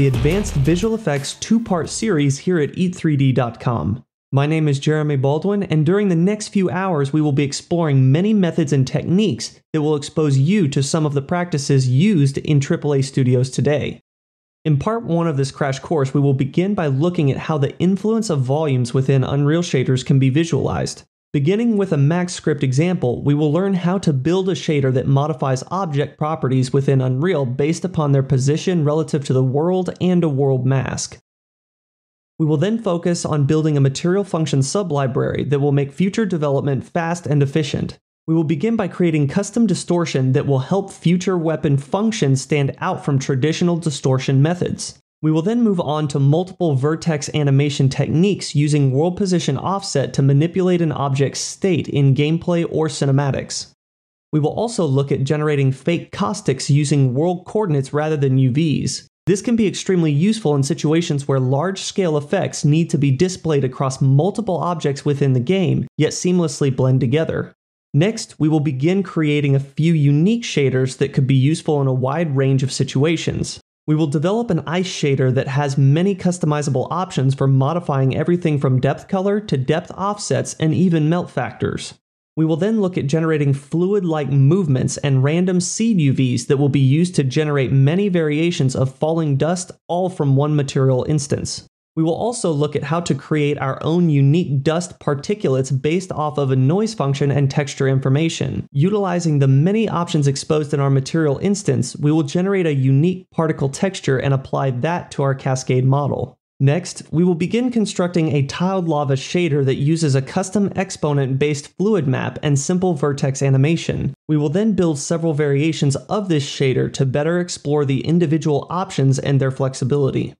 the Advanced Visual Effects two-part series here at eat3d.com. My name is Jeremy Baldwin, and during the next few hours we will be exploring many methods and techniques that will expose you to some of the practices used in AAA studios today. In part 1 of this crash course, we will begin by looking at how the influence of volumes within Unreal Shaders can be visualized. Beginning with a MaxScript example, we will learn how to build a shader that modifies object properties within Unreal based upon their position relative to the world and a world mask. We will then focus on building a Material Function sublibrary that will make future development fast and efficient. We will begin by creating custom distortion that will help future weapon functions stand out from traditional distortion methods. We will then move on to multiple vertex animation techniques using world position offset to manipulate an object's state in gameplay or cinematics. We will also look at generating fake caustics using world coordinates rather than UVs. This can be extremely useful in situations where large-scale effects need to be displayed across multiple objects within the game, yet seamlessly blend together. Next, we will begin creating a few unique shaders that could be useful in a wide range of situations. We will develop an ice shader that has many customizable options for modifying everything from depth color to depth offsets and even melt factors. We will then look at generating fluid-like movements and random seed UVs that will be used to generate many variations of falling dust, all from one material instance. We will also look at how to create our own unique dust particulates based off of a noise function and texture information. Utilizing the many options exposed in our material instance, we will generate a unique particle texture and apply that to our Cascade model. Next, we will begin constructing a tiled lava shader that uses a custom exponent-based fluid map and simple vertex animation. We will then build several variations of this shader to better explore the individual options and their flexibility.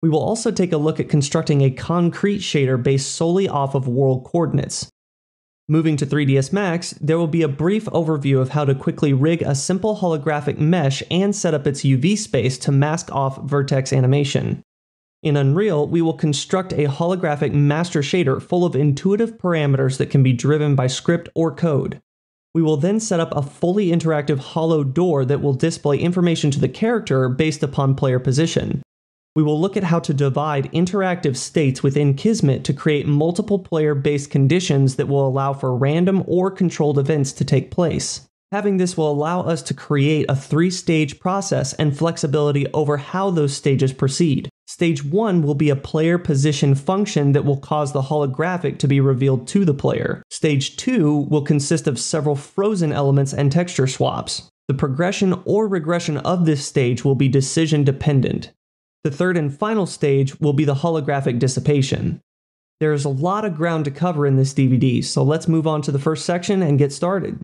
We will also take a look at constructing a concrete shader based solely off of world coordinates. Moving to 3ds Max, there will be a brief overview of how to quickly rig a simple holographic mesh and set up its UV space to mask off vertex animation. In Unreal, we will construct a holographic master shader full of intuitive parameters that can be driven by script or code. We will then set up a fully interactive hollow door that will display information to the character based upon player position. We will look at how to divide interactive states within Kismet to create multiple player-based conditions that will allow for random or controlled events to take place. Having this will allow us to create a three-stage process and flexibility over how those stages proceed. Stage 1 will be a player position function that will cause the holographic to be revealed to the player. Stage 2 will consist of several frozen elements and texture swaps. The progression or regression of this stage will be decision dependent. The third and final stage will be the holographic dissipation. There is a lot of ground to cover in this DVD, so let's move on to the first section and get started.